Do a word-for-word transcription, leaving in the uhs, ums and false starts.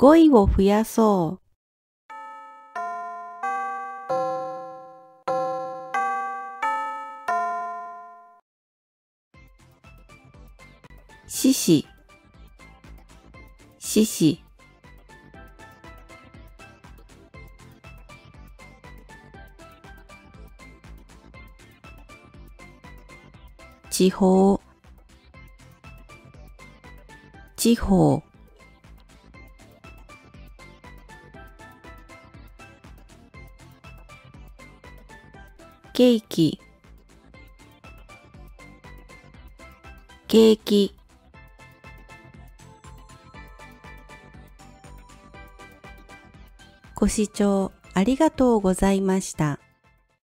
語彙を増やそう。獅子、獅子。地方、地方。ケーキ、ケーキ。ご視聴ありがとうございました。